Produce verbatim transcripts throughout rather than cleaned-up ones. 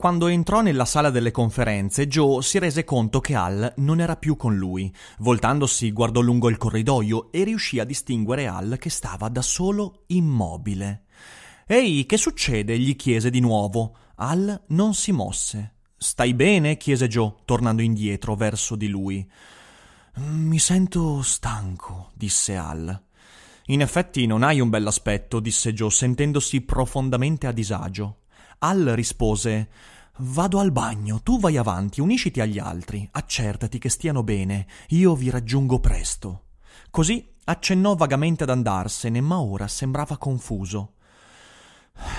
Quando entrò nella sala delle conferenze, Joe si rese conto che Hal non era più con lui. Voltandosi, guardò lungo il corridoio e riuscì a distinguere Hal che stava da solo immobile. «Ehi, che succede?» gli chiese di nuovo. Hal non si mosse. «Stai bene?» chiese Joe, tornando indietro verso di lui. «Mi sento stanco», disse Hal. «In effetti non hai un bell'aspetto», disse Joe, sentendosi profondamente a disagio. Hal rispose: «Vado al bagno, tu vai avanti, unisciti agli altri, accertati che stiano bene, io vi raggiungo presto». Così accennò vagamente ad andarsene, ma ora sembrava confuso.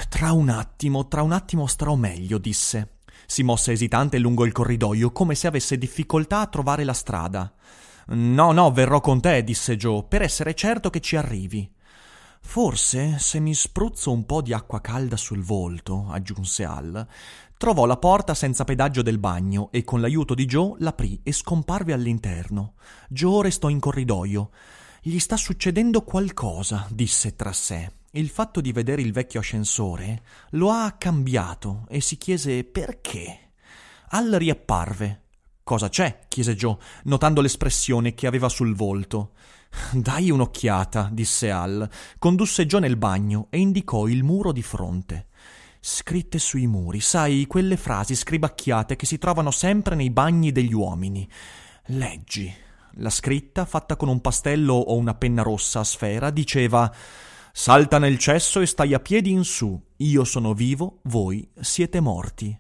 «Tra un attimo, tra un attimo starò meglio», disse. Si mosse esitante lungo il corridoio, come se avesse difficoltà a trovare la strada. «No, no, verrò con te», disse Joe, «per essere certo che ci arrivi». «Forse, se mi spruzzo un po' di acqua calda sul volto», aggiunse Hal. Trovò la porta senza pedaggio del bagno e con l'aiuto di Joe l'aprì e scomparve all'interno. Joe restò in corridoio. «Gli sta succedendo qualcosa», disse tra sé. Il fatto di vedere il vecchio ascensore lo ha cambiato e si chiese perché. Hal riapparve. «Cosa c'è?» chiese Joe, notando l'espressione che aveva sul volto. «Dai un'occhiata», disse Hal. Condusse Joe nel bagno e indicò il muro di fronte. Scritte sui muri, sai, quelle frasi scribacchiate che si trovano sempre nei bagni degli uomini. Leggi. La scritta, fatta con un pastello o una penna rossa a sfera, diceva: «Salta nel cesso e stai a piedi in su. Io sono vivo, voi siete morti».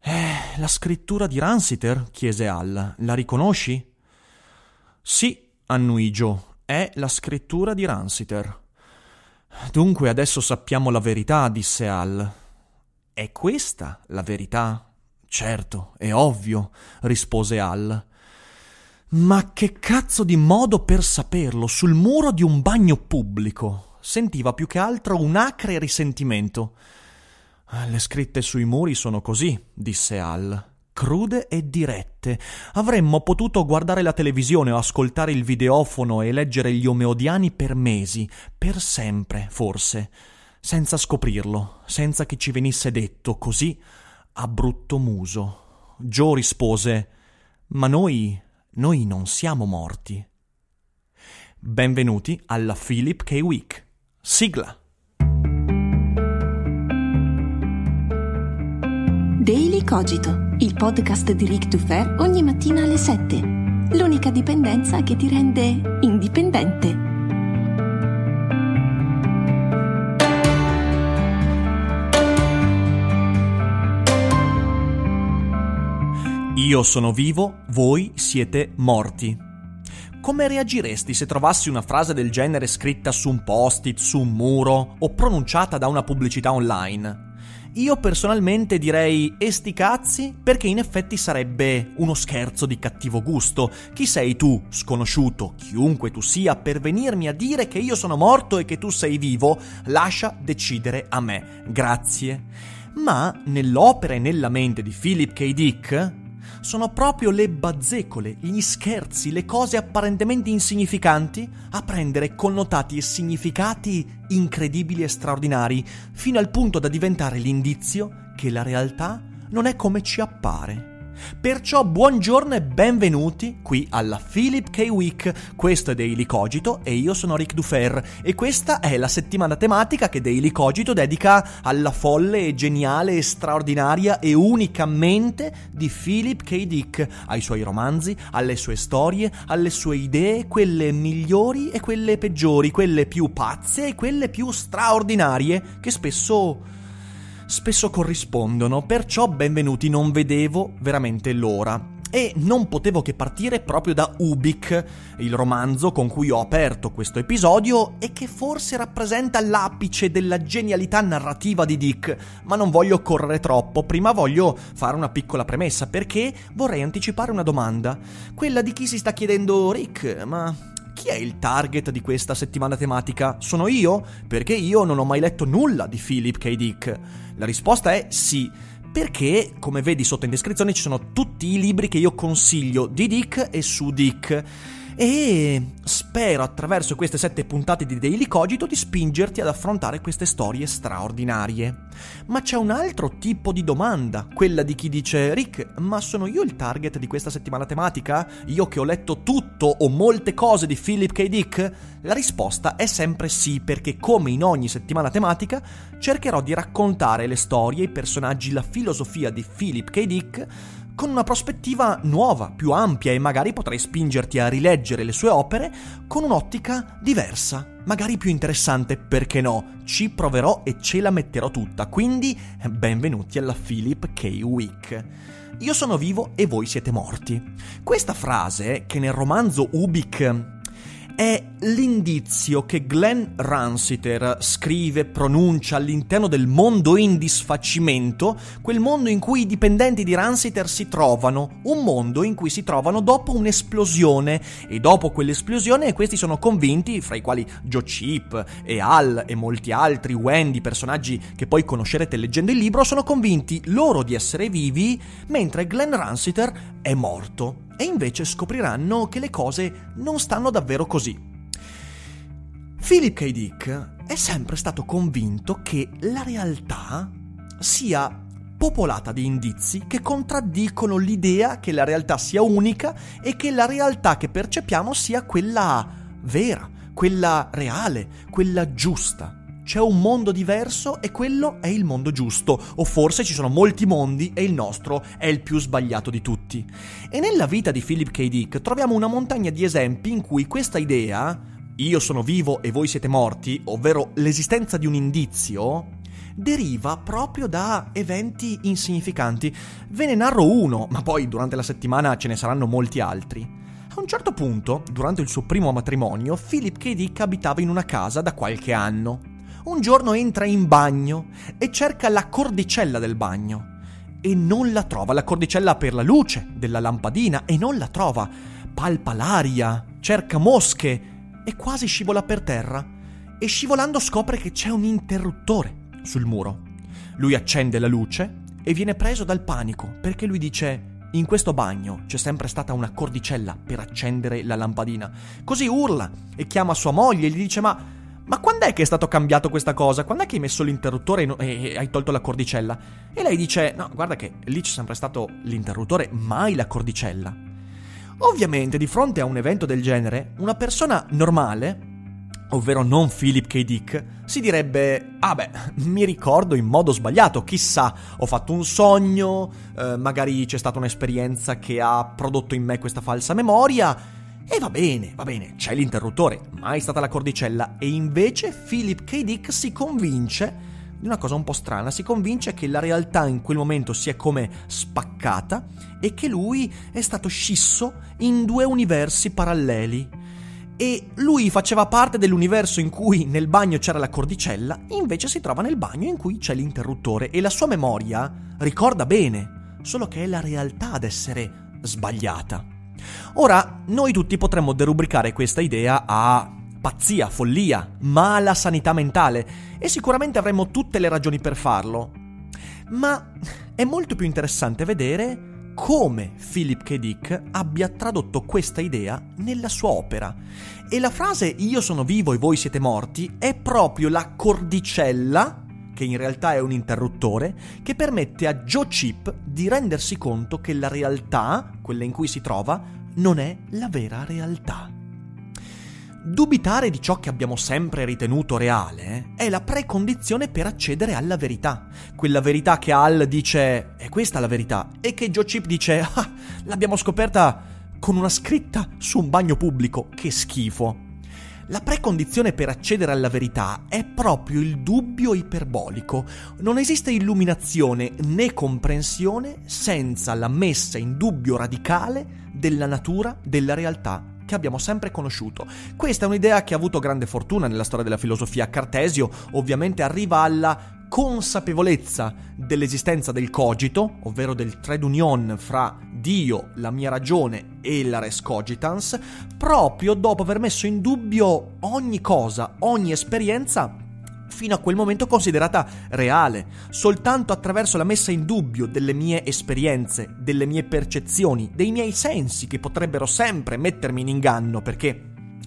«Eh, la scrittura di Runciter?» chiese Hal. «La riconosci?» «Sì», annuì Joe, «è la scrittura di Runciter». «Dunque adesso sappiamo la verità», disse Hal. «È questa la verità?» «Certo, è ovvio», rispose Hal. «Ma che cazzo di modo per saperlo, sul muro di un bagno pubblico?» Sentiva più che altro un acre risentimento. «Le scritte sui muri sono così», disse Hal. «Crude e dirette. Avremmo potuto guardare la televisione o ascoltare il videofono e leggere gli omeodiani per mesi, per sempre, forse, senza scoprirlo, senza che ci venisse detto così a brutto muso». Joe rispose: «Ma noi, noi non siamo morti». Benvenuti alla Philip K. Week. Sigla. Daily Cogito, il podcast di Rick DuFer ogni mattina alle sette. L'unica dipendenza che ti rende indipendente. Io sono vivo, voi siete morti. Come reagiresti se trovassi una frase del genere scritta su un post-it, su un muro o pronunciata da una pubblicità online? Io personalmente direi: e sti cazzi, perché in effetti sarebbe uno scherzo di cattivo gusto. Chi sei tu, sconosciuto, chiunque tu sia, per venirmi a dire che io sono morto e che tu sei vivo? Lascia decidere a me, grazie. Ma nell'opera e nella mente di Philip K. Dick sono proprio le bazzecole, gli scherzi, le cose apparentemente insignificanti a prendere connotati e significati incredibili e straordinari, fino al punto da diventare l'indizio che la realtà non è come ci appare. Perciò buongiorno e benvenuti qui alla Philip K. Week. Questo è Daily Cogito e io sono Rick DuFer e questa è la settimana tematica che Daily Cogito dedica alla folle e geniale e straordinaria e unica mente di Philip K. Dick, ai suoi romanzi, alle sue storie, alle sue idee, quelle migliori e quelle peggiori, quelle più pazze e quelle più straordinarie, che spesso... spesso corrispondono. Perciò benvenuti. Non vedevo veramente l'ora e non potevo che partire proprio da Ubik, il romanzo con cui ho aperto questo episodio e che forse rappresenta l'apice della genialità narrativa di Dick, ma non voglio correre troppo. Prima voglio fare una piccola premessa perché vorrei anticipare una domanda, quella di chi si sta chiedendo: Rick, ma... chi è il target di questa settimana tematica? Sono io? Perché io non ho mai letto nulla di Philip K. Dick. La risposta è sì, perché, come vedi sotto in descrizione, ci sono tutti i libri che io consiglio di Dick e su Dick. e spero attraverso queste sette puntate di Daily Cogito di spingerti ad affrontare queste storie straordinarie. Ma c'è un altro tipo di domanda, quella di chi dice: Rick, ma sono io il target di questa settimana tematica? Io che ho letto tutto o molte cose di Philip K. Dick? La risposta è sempre sì, perché come in ogni settimana tematica cercherò di raccontare le storie, i personaggi, la filosofia di Philip K. Dick con una prospettiva nuova, più ampia, e magari potrei spingerti a rileggere le sue opere con un'ottica diversa, magari più interessante, perché no? Ci proverò e ce la metterò tutta, quindi benvenuti alla Philip K. Week. Io sono vivo e voi siete morti. Questa frase, che nel romanzo Ubik è l'indizio che Glenn Runciter scrive, pronuncia all'interno del mondo in disfacimento, quel mondo in cui i dipendenti di Runciter si trovano, un mondo in cui si trovano dopo un'esplosione, e dopo quell'esplosione questi sono convinti, fra i quali Joe Chip e Al e molti altri, Wendy, personaggi che poi conoscerete leggendo il libro, sono convinti loro di essere vivi, mentre Glenn Runciter è morto. E invece scopriranno che le cose non stanno davvero così. Philip K. Dick è sempre stato convinto che la realtà sia popolata di indizi che contraddicono l'idea che la realtà sia unica e che la realtà che percepiamo sia quella vera, quella reale, quella giusta. C'è un mondo diverso e quello è il mondo giusto, o forse ci sono molti mondi e il nostro è il più sbagliato di tutti. E nella vita di Philip K. Dick troviamo una montagna di esempi in cui questa idea, io sono vivo e voi siete morti, ovvero l'esistenza di un indizio, deriva proprio da eventi insignificanti. Ve ne narro uno, ma poi durante la settimana ce ne saranno molti altri. A un certo punto, durante il suo primo matrimonio, Philip K. Dick abitava in una casa da qualche anno. Un giorno entra in bagno e cerca la cordicella del bagno e non la trova, la cordicella per la luce della lampadina, e non la trova, palpa l'aria, cerca mosche e quasi scivola per terra, e scivolando scopre che c'è un interruttore sul muro. Lui accende la luce e viene preso dal panico, perché lui dice: in questo bagno c'è sempre stata una cordicella per accendere la lampadina. Così urla e chiama sua moglie e gli dice: ma Ma quando è che è stato cambiato questa cosa? Quando è che hai messo l'interruttore e, no- e hai tolto la cordicella? E lei dice: no, guarda che lì c'è sempre stato l'interruttore, mai la cordicella. Ovviamente, di fronte a un evento del genere, una persona normale, ovvero non Philip K. Dick, si direbbe: ah beh, mi ricordo in modo sbagliato, chissà, ho fatto un sogno, eh, magari c'è stata un'esperienza che ha prodotto in me questa falsa memoria. E va bene, va bene, c'è l'interruttore, mai stata la cordicella. E invece Philip K. Dick si convince di una cosa un po' strana, si convince che la realtà in quel momento sia come spaccata e che lui è stato scisso in due universi paralleli. E lui faceva parte dell'universo in cui nel bagno c'era la cordicella, invece si trova nel bagno in cui c'è l'interruttore, e la sua memoria ricorda bene, solo che è la realtà ad essere sbagliata. Ora, noi tutti potremmo derubricare questa idea a pazzia, follia, mala sanità mentale, e sicuramente avremmo tutte le ragioni per farlo. Ma è molto più interessante vedere come Philip K. Dick abbia tradotto questa idea nella sua opera. E la frase "io sono vivo e voi siete morti" è proprio la cordicella, che in realtà è un interruttore, che permette a Joe Chip di rendersi conto che la realtà, quella in cui si trova, non è la vera realtà. Dubitare di ciò che abbiamo sempre ritenuto reale è la precondizione per accedere alla verità. Quella verità che Al dice: è questa la verità, e che Joe Chip dice: ah, l'abbiamo scoperta con una scritta su un bagno pubblico, che schifo. La precondizione per accedere alla verità è proprio il dubbio iperbolico. Non esiste illuminazione né comprensione senza la messa in dubbio radicale della natura della realtà che abbiamo sempre conosciuto. Questa è un'idea che ha avuto grande fortuna nella storia della filosofia. Cartesio ovviamente arriva alla consapevolezza dell'esistenza del cogito, ovvero del trade union fra Dio, la mia ragione e la res cogitans, proprio dopo aver messo in dubbio ogni cosa, ogni esperienza fino a quel momento considerata reale, soltanto attraverso la messa in dubbio delle mie esperienze, delle mie percezioni, dei miei sensi che potrebbero sempre mettermi in inganno, perché,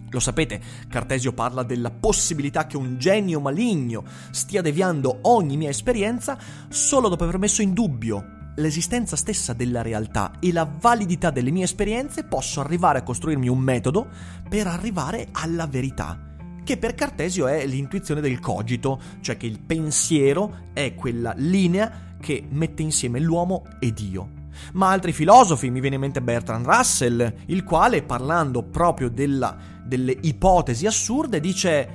lo sapete, Cartesio parla della possibilità che un genio maligno stia deviando ogni mia esperienza solo dopo aver messo in dubbio l'esistenza stessa della realtà e la validità delle mie esperienze. Posso arrivare a costruirmi un metodo per arrivare alla verità, che per Cartesio è l'intuizione del cogito, cioè che il pensiero è quella linea che mette insieme l'uomo e Dio. Ma altri filosofi, mi viene in mente Bertrand Russell, il quale, parlando proprio della, delle ipotesi assurde, dice: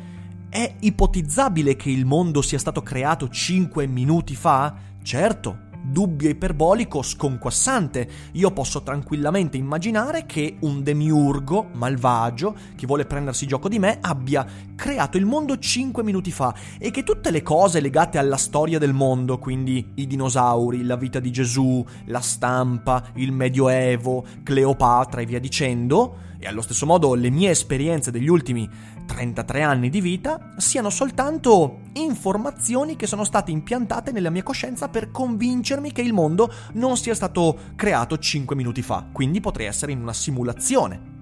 è ipotizzabile che il mondo sia stato creato cinque minuti fa? Certo, dubbio iperbolico sconquassante. Io posso tranquillamente immaginare che un demiurgo malvagio che vuole prendersi gioco di me abbia creato il mondo cinque minuti fa, e che tutte le cose legate alla storia del mondo, quindi i dinosauri, la vita di Gesù, la stampa, il Medioevo, Cleopatra e via dicendo, e allo stesso modo le mie esperienze degli ultimi trentatré anni di vita, siano soltanto informazioni che sono state impiantate nella mia coscienza per convincermi che il mondo non sia stato creato cinque minuti fa, quindi potrei essere in una simulazione.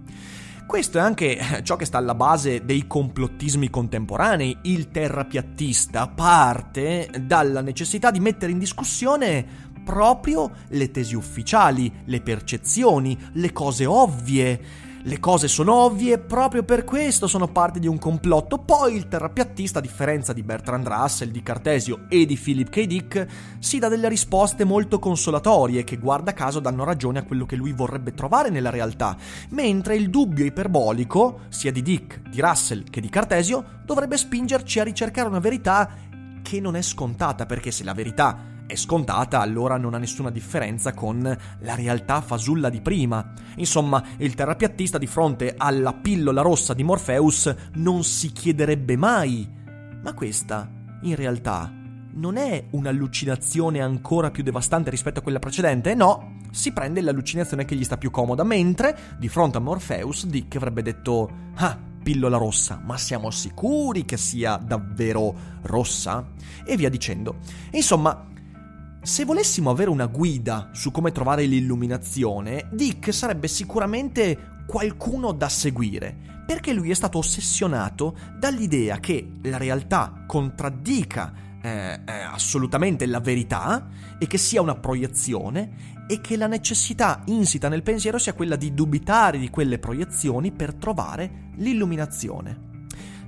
Questo è anche ciò che sta alla base dei complottismi contemporanei. Il terrapiattista parte dalla necessità di mettere in discussione proprio le tesi ufficiali, le percezioni, le cose ovvie. Le cose sono ovvie, proprio per questo sono parte di un complotto. Poi il terrapiattista, a differenza di Bertrand Russell, di Cartesio e di Philip K. Dick, si dà delle risposte molto consolatorie che, guarda caso, danno ragione a quello che lui vorrebbe trovare nella realtà, mentre il dubbio iperbolico, sia di Dick, di Russell che di Cartesio, dovrebbe spingerci a ricercare una verità che non è scontata, perché se la verità è scontata, allora non ha nessuna differenza con la realtà fasulla di prima. Insomma, il terrapiattista, di fronte alla pillola rossa di Morpheus, non si chiederebbe mai: ma questa, in realtà, non è un'allucinazione ancora più devastante rispetto a quella precedente? No, si prende l'allucinazione che gli sta più comoda, mentre, di fronte a Morpheus, Dick avrebbe detto: ah, pillola rossa, ma siamo sicuri che sia davvero rossa? E via dicendo. Insomma, se volessimo avere una guida su come trovare l'illuminazione, Dick sarebbe sicuramente qualcuno da seguire, perché lui è stato ossessionato dall'idea che la realtà contraddica eh, eh, assolutamente la verità, e che sia una proiezione, e che la necessità insita nel pensiero sia quella di dubitare di quelle proiezioni per trovare l'illuminazione.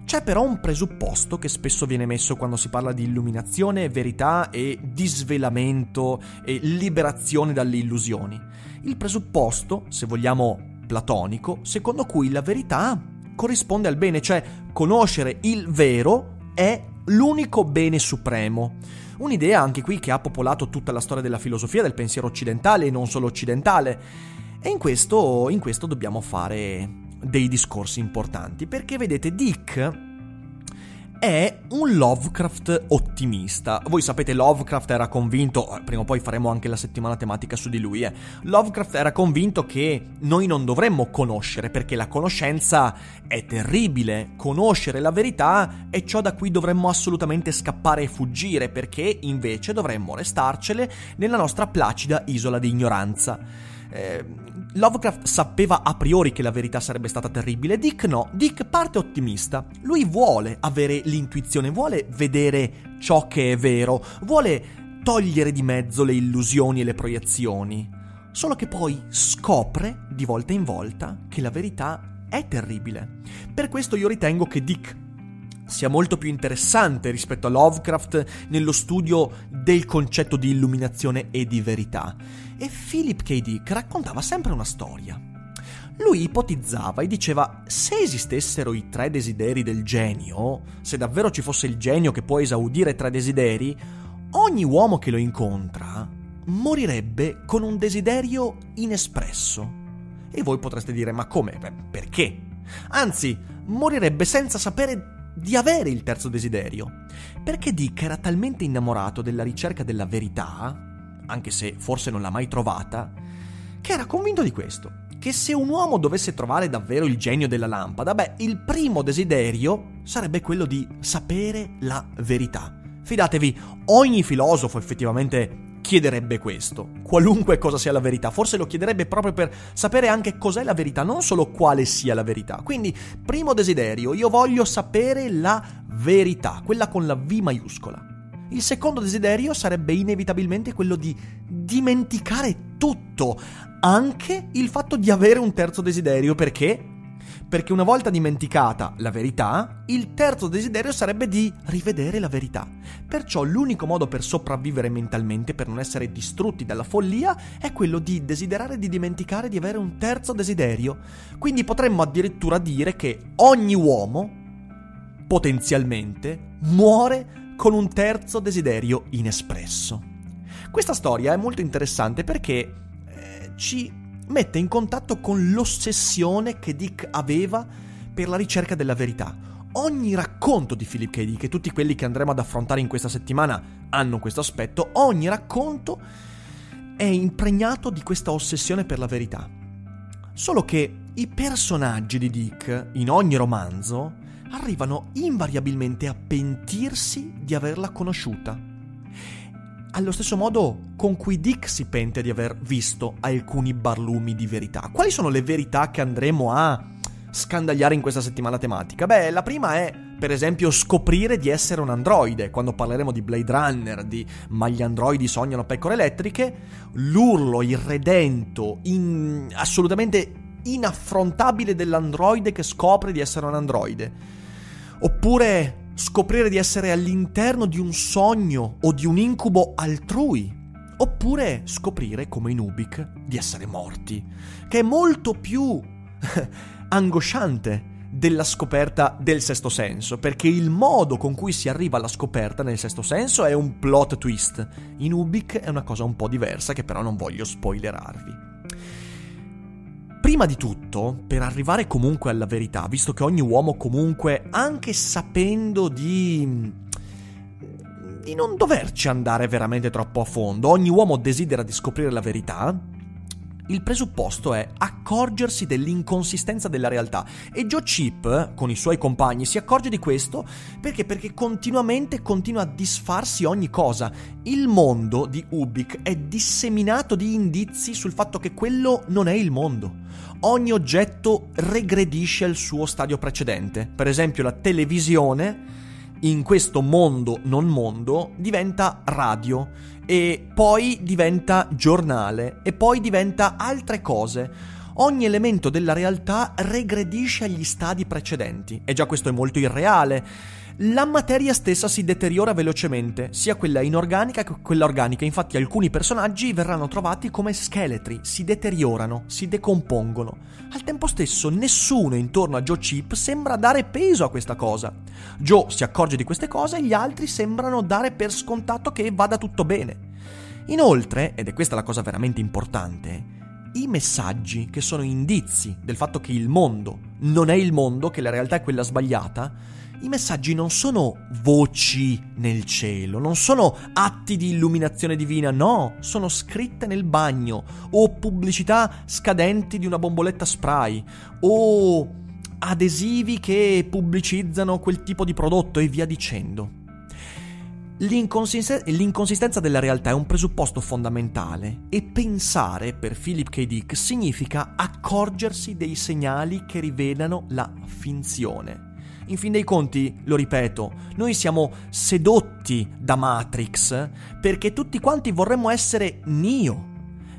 C'è però un presupposto che spesso viene messo quando si parla di illuminazione, verità e disvelamento e liberazione dalle illusioni. Il presupposto, se vogliamo platonico, secondo cui la verità corrisponde al bene, cioè conoscere il vero è l'unico bene supremo. Un'idea anche qui che ha popolato tutta la storia della filosofia, del pensiero occidentale e non solo occidentale. E in questo, in questo dobbiamo fare dei discorsi importanti, perché vedete, Dick è un Lovecraft ottimista. Voi sapete, Lovecraft era convinto, prima o poi faremo anche la settimana tematica su di lui, eh. Lovecraft era convinto che noi non dovremmo conoscere, perché la conoscenza è terribile, conoscere la verità è ciò da cui dovremmo assolutamente scappare e fuggire, perché invece dovremmo restarcele nella nostra placida isola di ignoranza. Eh, Lovecraft sapeva a priori che la verità sarebbe stata terribile. Dick no, Dick parte ottimista. Lui vuole avere l'intuizione, vuole vedere ciò che è vero, vuole togliere di mezzo le illusioni e le proiezioni. Solo che poi scopre di volta in volta che la verità è terribile. Per questo io ritengo che Dick sia molto più interessante rispetto a Lovecraft nello studio del concetto di illuminazione e di verità. E Philip K. Dick raccontava sempre una storia. Lui ipotizzava e diceva: se esistessero i tre desideri del genio, se davvero ci fosse il genio che può esaudire tre desideri, ogni uomo che lo incontra morirebbe con un desiderio inespresso. E voi potreste dire: ma come? Beh, perché? Anzi, morirebbe senza sapere di avere il terzo desiderio, perché Dick era talmente innamorato della ricerca della verità, anche se forse non l'ha mai trovata, che era convinto di questo, che se un uomo dovesse trovare davvero il genio della lampada, beh, il primo desiderio sarebbe quello di sapere la verità. Fidatevi, ogni filosofo effettivamente chiederebbe questo, qualunque cosa sia la verità, forse lo chiederebbe proprio per sapere anche cos'è la verità, non solo quale sia la verità. Quindi, primo desiderio, io voglio sapere la verità, quella con la V maiuscola. Il secondo desiderio sarebbe inevitabilmente quello di dimenticare tutto, anche il fatto di avere un terzo desiderio, perché? Perché una volta dimenticata la verità, il terzo desiderio sarebbe di rivedere la verità. Perciò l'unico modo per sopravvivere mentalmente, per non essere distrutti dalla follia, è quello di desiderare di dimenticare di avere un terzo desiderio. Quindi potremmo addirittura dire che ogni uomo, potenzialmente, muore con un terzo desiderio inespresso. Questa storia è molto interessante perché eh, ci mette in contatto con l'ossessione che Dick aveva per la ricerca della verità. Ogni racconto di Philip K. Dick, e tutti quelli che andremo ad affrontare in questa settimana hanno questo aspetto, ogni racconto è impregnato di questa ossessione per la verità. Solo che i personaggi di Dick, in ogni romanzo, arrivano invariabilmente a pentirsi di averla conosciuta. Allo stesso modo con cui Dick si pente di aver visto alcuni barlumi di verità. Quali sono le verità che andremo a scandagliare in questa settimana tematica? Beh, la prima è, per esempio, scoprire di essere un androide. Quando parleremo di Blade Runner, di "Ma gli androidi sognano pecore elettriche", l'urlo irredento, in... assolutamente inaffrontabile dell'androide che scopre di essere un androide. Oppure scoprire di essere all'interno di un sogno o di un incubo altrui. Oppure scoprire, come in Ubik, di essere morti, che è molto più angosciante della scoperta del sesto senso, perché il modo con cui si arriva alla scoperta nel sesto senso è un plot twist. In Ubik è una cosa un po' diversa, che però non voglio spoilerarvi. Prima di tutto, per arrivare comunque alla verità, visto che ogni uomo comunque, anche sapendo di... di non doverci andare veramente troppo a fondo, ogni uomo desidera di scoprire la verità, il presupposto è accorgersi dell'inconsistenza della realtà. E Joe Chip, con i suoi compagni, si accorge di questo perché? Perché continuamente continua a disfarsi ogni cosa. Il mondo di Ubik è disseminato di indizi sul fatto che quello non è il mondo. Ogni oggetto regredisce al suo stadio precedente. Per esempio, la televisione in questo mondo non mondo diventa radio, e poi diventa giornale, e poi diventa altre cose. Ogni elemento della realtà regredisce agli stadi precedenti, e già questo è molto irreale. La materia stessa si deteriora velocemente, sia quella inorganica che quella organica. Infatti alcuni personaggi verranno trovati come scheletri, si deteriorano, si decompongono. Al tempo stesso nessuno intorno a Joe Chip sembra dare peso a questa cosa. Joe si accorge di queste cose e gli altri sembrano dare per scontato che vada tutto bene. Inoltre, ed è questa la cosa veramente importante, i messaggi che sono indizi del fatto che il mondo non è il mondo, che la realtà è quella sbagliata, i messaggi non sono voci nel cielo, non sono atti di illuminazione divina, no, sono scritte nel bagno, o pubblicità scadenti di una bomboletta spray, o adesivi che pubblicizzano quel tipo di prodotto e via dicendo. L'inconsisten- l'inconsistenza della realtà è un presupposto fondamentale, e pensare per Philip K. Dick significa accorgersi dei segnali che rivelano la finzione. In fin dei conti, lo ripeto, noi siamo sedotti da Matrix perché tutti quanti vorremmo essere Neo,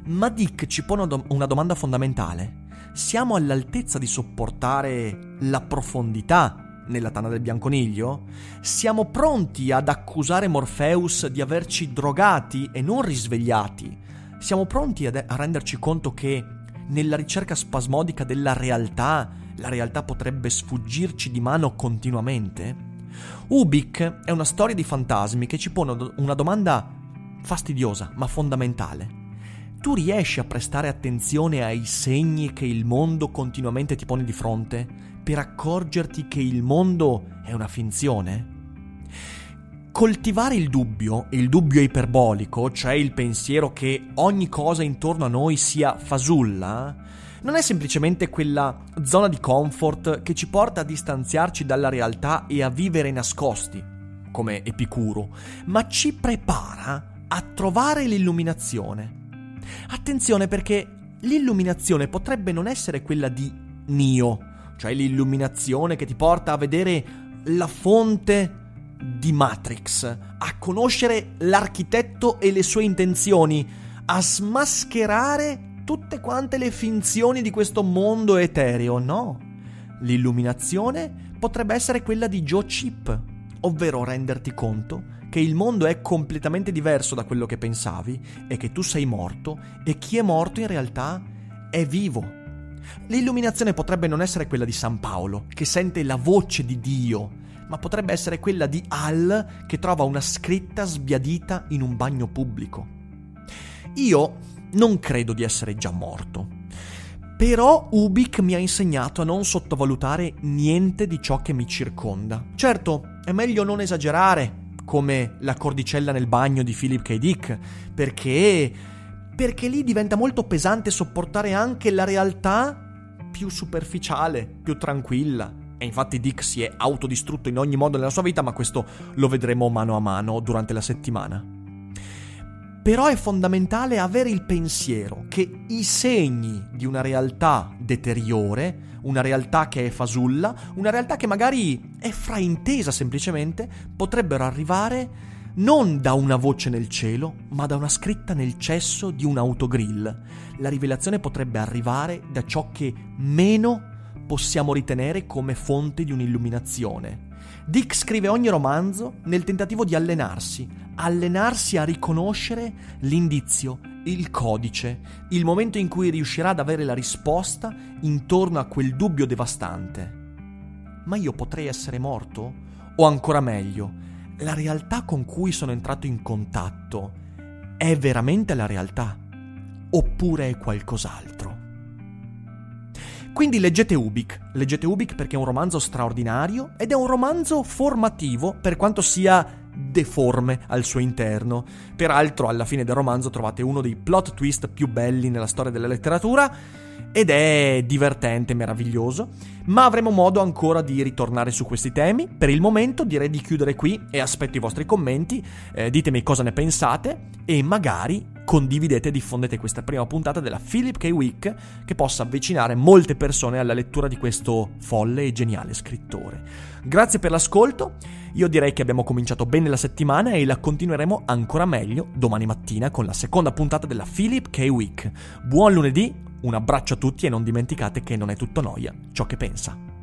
ma Dick ci pone una, do- una domanda fondamentale. Siamo all'altezza di sopportare la profondità nella tana del bianconiglio? Siamo pronti ad accusare Morpheus di averci drogati e non risvegliati? Siamo pronti ad- a renderci conto che nella ricerca spasmodica della realtà, la realtà potrebbe sfuggirci di mano continuamente? Ubik è una storia di fantasmi che ci pone do- una domanda fastidiosa ma fondamentale. Tu riesci a prestare attenzione ai segni che il mondo continuamente ti pone di fronte per accorgerti che il mondo è una finzione? Coltivare il dubbio, il dubbio iperbolico, cioè il pensiero che ogni cosa intorno a noi sia fasulla, non è semplicemente quella zona di comfort che ci porta a distanziarci dalla realtà e a vivere nascosti, come Epicuro, ma ci prepara a trovare l'illuminazione. Attenzione, perché l'illuminazione potrebbe non essere quella di Neo, cioè l'illuminazione che ti porta a vedere la fonte di Matrix, a conoscere l'architetto e le sue intenzioni, a smascherare tutte quante le finzioni di questo mondo etereo. No, l'illuminazione potrebbe essere quella di Joe Chip, ovvero renderti conto che il mondo è completamente diverso da quello che pensavi e che tu sei morto e chi è morto in realtà è vivo. L'illuminazione potrebbe non essere quella di San Paolo, che sente la voce di Dio, ma potrebbe essere quella di Al, che trova una scritta sbiadita in un bagno pubblico. Io non credo di essere già morto, però Ubik mi ha insegnato a non sottovalutare niente di ciò che mi circonda. Certo, è meglio non esagerare, come la cordicella nel bagno di Philip K. Dick, perché... perché lì diventa molto pesante sopportare anche la realtà più superficiale, più tranquilla. E infatti Dick si è autodistrutto in ogni modo nella sua vita, ma questo lo vedremo mano a mano durante la settimana. Però è fondamentale avere il pensiero che i segni di una realtà deteriore, una realtà che è fasulla, una realtà che magari è fraintesa semplicemente, potrebbero arrivare non da una voce nel cielo, ma da una scritta nel cesso di un autogrill. La rivelazione potrebbe arrivare da ciò che meno possiamo ritenere come fonte di un'illuminazione. Dick scrive ogni romanzo nel tentativo di allenarsi, allenarsi a riconoscere l'indizio, il codice, il momento in cui riuscirà ad avere la risposta intorno a quel dubbio devastante. Ma io potrei essere morto? O ancora meglio, la realtà con cui sono entrato in contatto è veramente la realtà? Oppure è qualcos'altro? Quindi leggete Ubik, leggete Ubik perché è un romanzo straordinario ed è un romanzo formativo per quanto sia deforme al suo interno. Peraltro alla fine del romanzo trovate uno dei plot twist più belli nella storia della letteratura ed è divertente, meraviglioso, ma avremo modo ancora di ritornare su questi temi. Per il momento direi di chiudere qui e aspetto i vostri commenti, eh, ditemi cosa ne pensate e magari condividete e diffondete questa prima puntata della Philip K. Week, che possa avvicinare molte persone alla lettura di questo folle e geniale scrittore. Grazie per l'ascolto, io direi che abbiamo cominciato bene la settimana e la continueremo ancora meglio domani mattina con la seconda puntata della Philip K. Week. Buon lunedì, un abbraccio a tutti e non dimenticate che non è tutto noia ciò che pensa.